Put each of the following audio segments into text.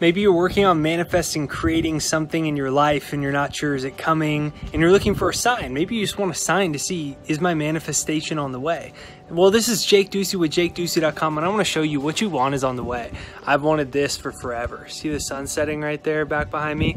Maybe you're working on manifesting, creating something in your life and you're not sure is it coming and you're looking for a sign. Maybe you just want a sign to see, is my manifestation on the way? Well, this is Jake Ducey with jakeducey.com and I want to show you what you want is on the way. I've wanted this for forever. See the sun setting right there back behind me?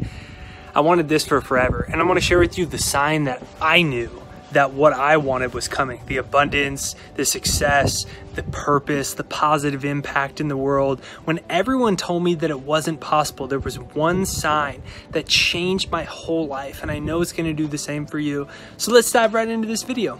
I wanted this for forever. And I want to share with you the sign that I knew that what I wanted was coming. The abundance, the success, the purpose, the positive impact in the world. When everyone told me that it wasn't possible, there was one sign that changed my whole life, and I know it's gonna do the same for you. So let's dive right into this video.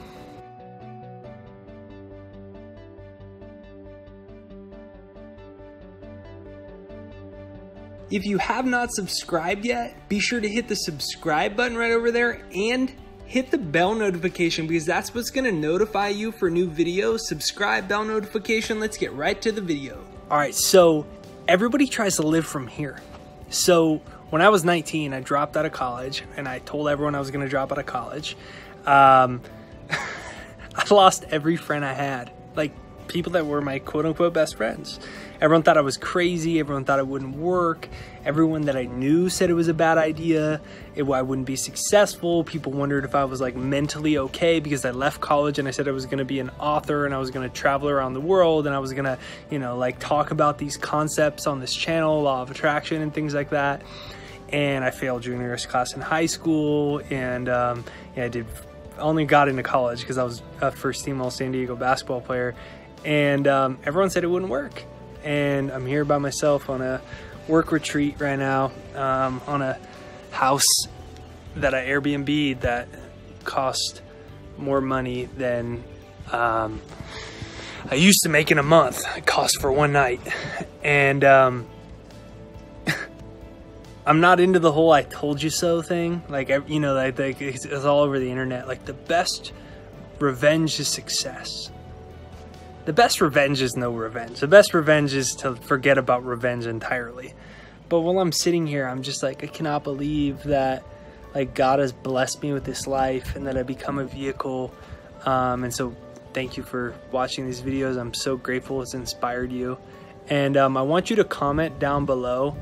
If you have not subscribed yet, be sure to hit the subscribe button right over there and hit the bell notification because that's what's going to notify you for new videos. Subscribe, bell notification. Let's get right to the video. All right, so everybody tries to live from here. So when I was 19, I dropped out of college and I told everyone I was going to drop out of college. I lost every friend I had, like people that were my quote unquote best friends. Everyone thought I was crazy. Everyone thought it wouldn't work. Everyone that I knew said it was a bad idea. I wouldn't be successful. People wondered if I was like mentally okay because I left college and I said I was going to be an author and I was going to travel around the world and I was going to, you know, like talk about these concepts on this channel, Law of Attraction and things like that. And I failed junior class in high school and I only got into college because I was a first team all San Diego basketball player. And everyone said it wouldn't work. And I'm here by myself on a work retreat right now, on a house that I Airbnb'd that cost more money than I used to make in a month. It cost for one night. And I'm not into the whole I told you so thing. Like, you know, like it's all over the internet. Like the best revenge is success. The best revenge is no revenge. The best revenge is to forget about revenge entirely. But while I'm sitting here, I'm just like, I cannot believe that like God has blessed me with this life and that I become a vehicle. And so thank you for watching these videos. I'm so grateful it's inspired you. And I want you to comment down below,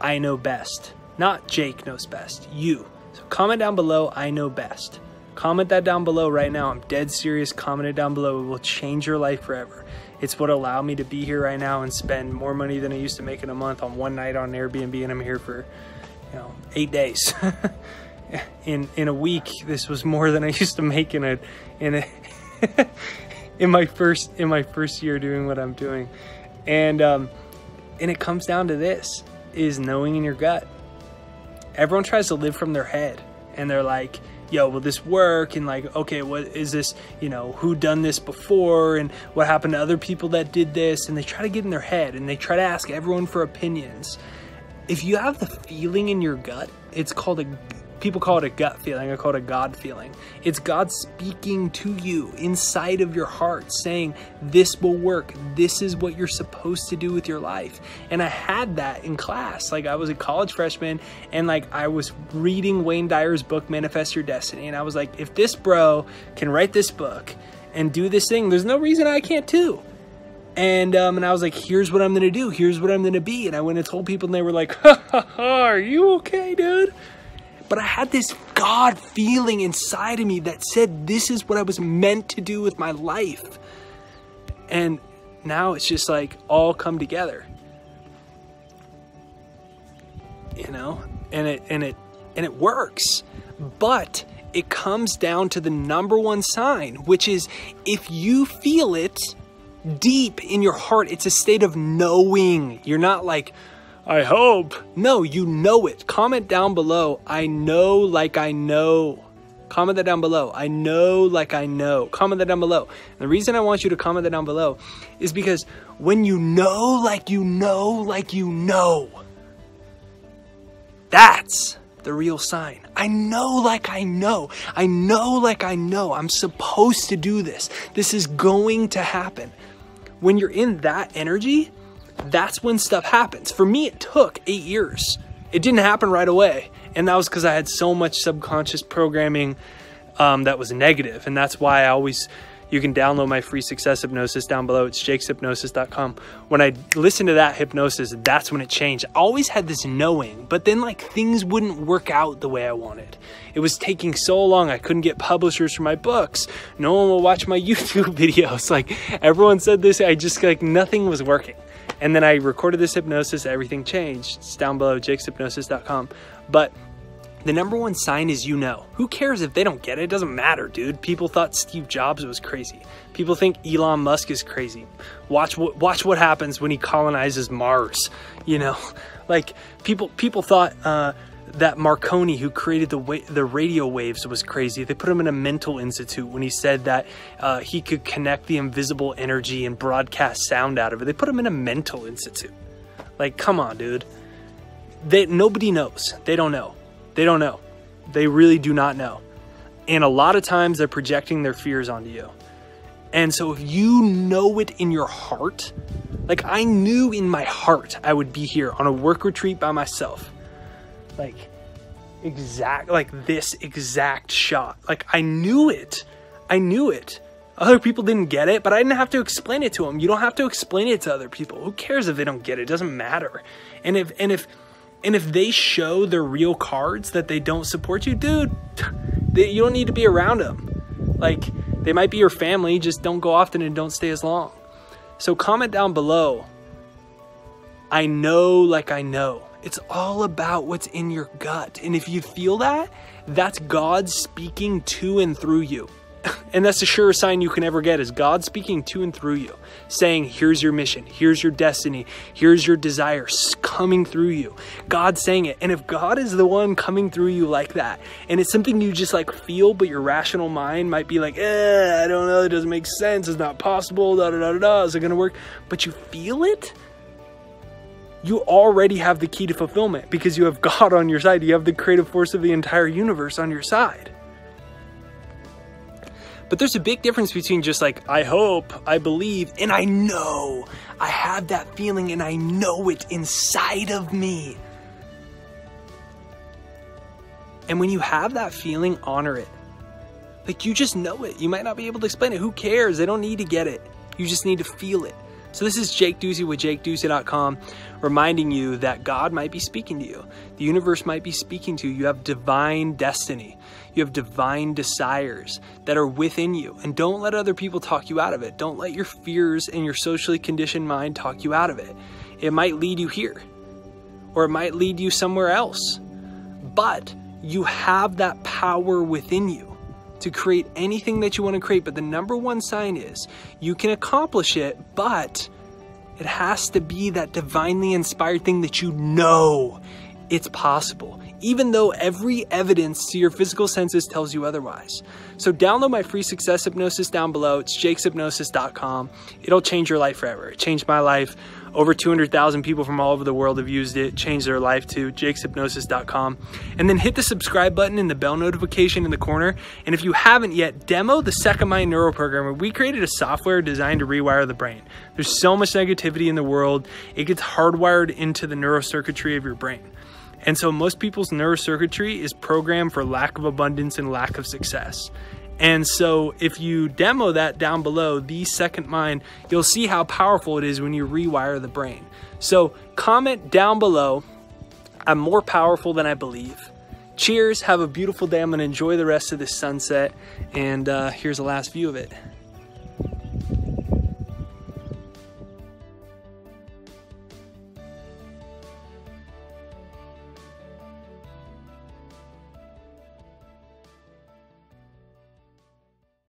I know best. Not Jake knows best, you. So comment down below, I know best. Comment that down below right now. I'm dead serious. Comment it down below. It will change your life forever. It's what allowed me to be here right now and spend more money than I used to make in a month on one night on Airbnb, and I'm here for, you know, 8 days. in a week, this was more than I used to make in my first year doing what I'm doing. And it comes down to this, is knowing in your gut. Everyone tries to live from their head and they're like, yo, will this work? And like, okay, what is this? You know, who done this before? And what happened to other people that did this? And they try to get in their head and they try to ask everyone for opinions. If you have the feeling in your gut, it's called a, people call it a gut feeling. I call it a God feeling. It's God speaking to you inside of your heart saying, this will work. This is what you're supposed to do with your life. And I had that in class. Like I was a college freshman and like I was reading Wayne Dyer's book, Manifest Your Destiny. And I was like, if this bro can write this book and do this thing, there's no reason I can't too. And I was like, here's what I'm going to do. Here's what I'm going to be. And I went and told people and they were like, ha, ha, ha, are you okay, dude? But I had this God feeling inside of me that said, this is what I was meant to do with my life. And now it's just like all come together, you know, and it works, but it comes down to the number one sign, which is if you feel it deep in your heart, it's a state of knowing. You're not like, I hope. No, you know it. Comment down below, I know like I know. Comment that down below, I know like I know. Comment that down below. And the reason I want you to comment that down below is because when you know like you know like you know, that's the real sign. I know like I know. I know like I know. I'm supposed to do this. This is going to happen. When you're in that energy, that's when stuff happens. For me, it took 8 years. It didn't happen right away. And that was because I had so much subconscious programming that was negative. And that's why I always, you can download my free success hypnosis down below. It's jakeshypnosis.com. When I listened to that hypnosis, that's when it changed. I always had this knowing, but then like things wouldn't work out the way I wanted. It was taking so long. I couldn't get publishers for my books. No one will watch my YouTube videos. Like everyone said this, I just like nothing was working. And then I recorded this hypnosis, everything changed. It's down below, jakeshypnosis.com. But the number one sign is you know. Who cares if they don't get it? It doesn't matter, dude. People thought Steve Jobs was crazy. People think Elon Musk is crazy. Watch what happens when he colonizes Mars, you know? Like people thought that Marconi, who created the radio waves, was crazy. They put him in a mental institute when he said that he could connect the invisible energy and broadcast sound out of it. They put him in a mental institute. Like, come on, dude. Nobody knows. They don't know. They don't know. They really do not know. And a lot of times they're projecting their fears onto you. And so if you know it in your heart, like I knew in my heart I would be here on a work retreat by myself. Like this exact shot. Like I knew it. I knew it. Other people didn't get it, but I didn't have to explain it to them. You don't have to explain it to other people. Who cares if they don't get it? It doesn't matter. And if they show their real cards that they don't support you, dude, you don't need to be around them. Like, they might be your family, just don't go often and don't stay as long. So comment down below, I know like I know. It's all about what's in your gut. And if you feel that, that's God speaking to and through you. And that's the surest sign you can ever get, is God speaking to and through you, saying, here's your mission, here's your destiny, here's your desires coming through you. God saying it. And if God is the one coming through you like that, and it's something you just like feel, but your rational mind might be like, I don't know, it doesn't make sense, it's not possible, is it gonna work? But you feel it? You already have the key to fulfillment because you have God on your side. You have the creative force of the entire universe on your side. But there's a big difference between just like, I hope, I believe, and I know. I have that feeling and I know it inside of me. And when you have that feeling, honor it. Like you just know it. You might not be able to explain it. Who cares? They don't need to get it. You just need to feel it. So this is Jake Ducey with jakeducey.com, reminding you that God might be speaking to you. The universe might be speaking to you. You have divine destiny. You have divine desires that are within you. And don't let other people talk you out of it. Don't let your fears and your socially conditioned mind talk you out of it. It might lead you here, or it might lead you somewhere else. But you have that power within you to create anything that you want to create. But the number one sign is you can accomplish it, but it has to be that divinely inspired thing that you know it's possible, even though every evidence to your physical senses tells you otherwise. So download my free success hypnosis down below. It's jakeshypnosis.com. It'll change your life forever. It changed my life. Over 200,000 people from all over the world have used it, changed their life too. jakeshypnosis.com. And then hit the subscribe button and the bell notification in the corner. And if you haven't yet, demo the Second Mind Neuro Programmer. We created a software designed to rewire the brain. There's so much negativity in the world. It gets hardwired into the neurocircuitry of your brain. And so most people's neurocircuitry is programmed for lack of abundance and lack of success. And so if you demo that down below, the Second Mind, you'll see how powerful it is when you rewire the brain. So comment down below, I'm more powerful than I believe. Cheers, have a beautiful day. I'm gonna enjoy the rest of this sunset. And here's the last view of it.